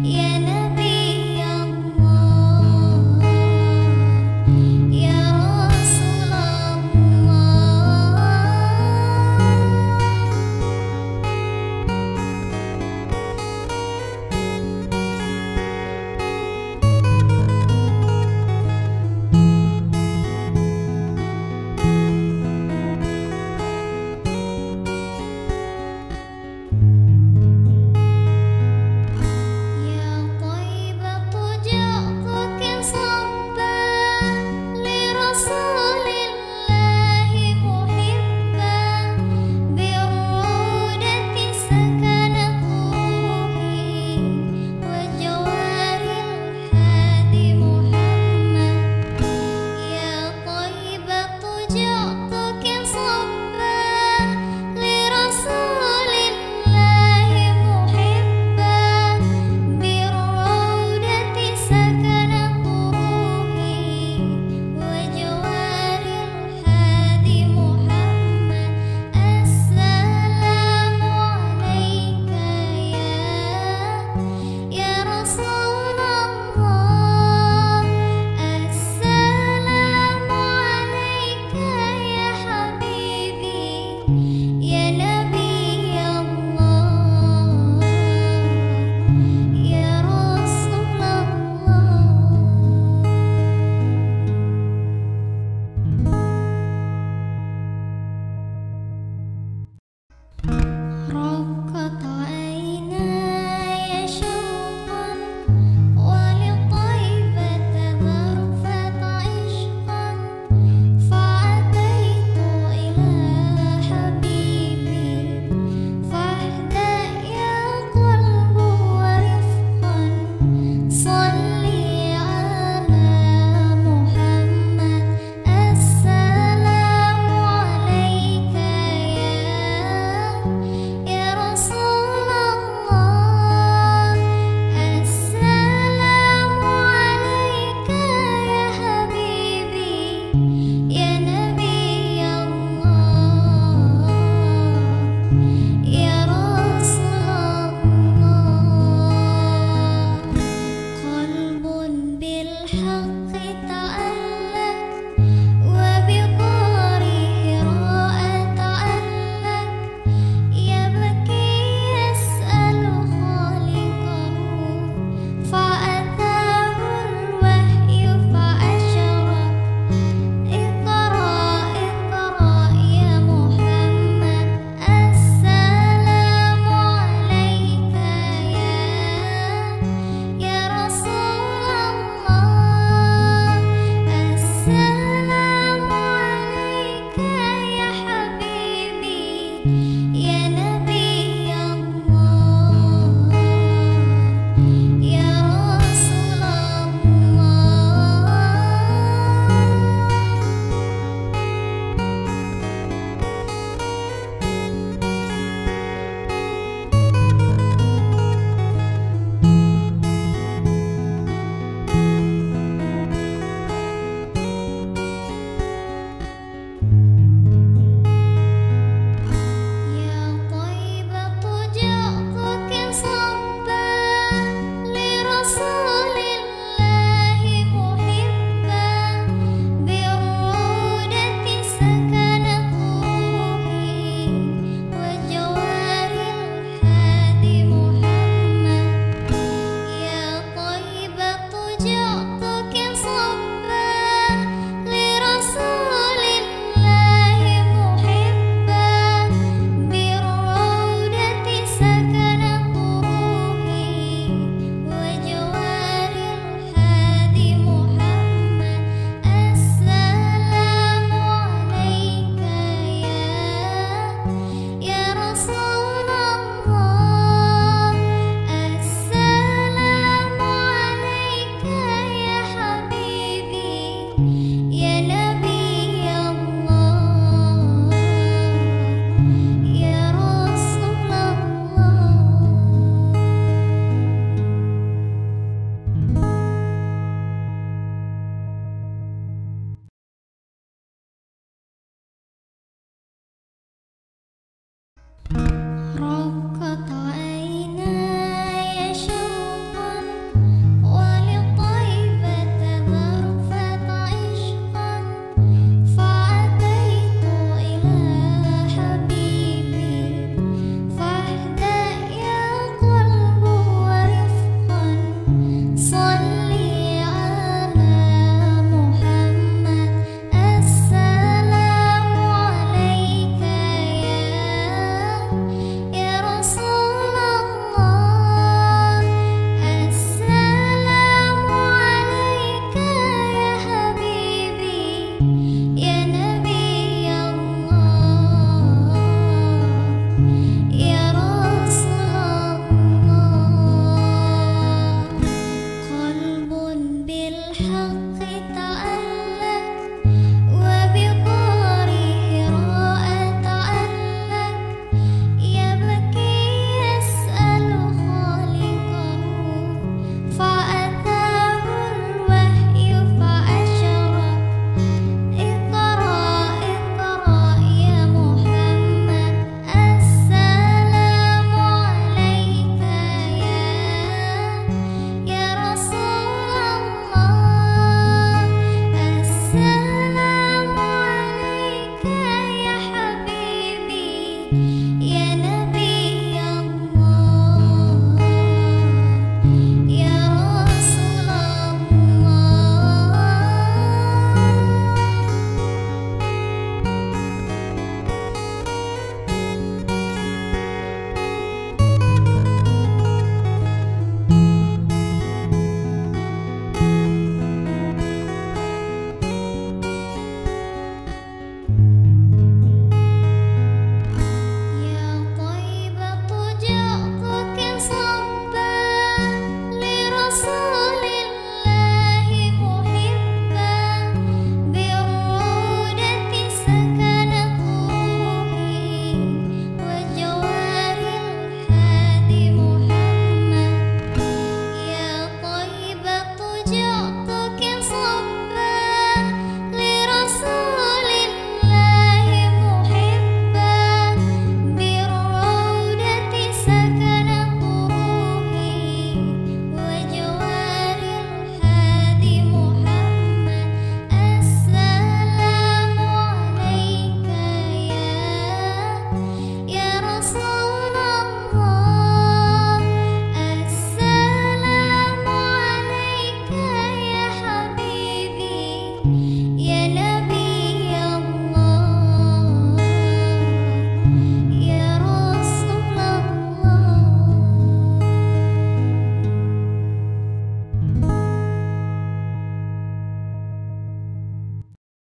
Yeah.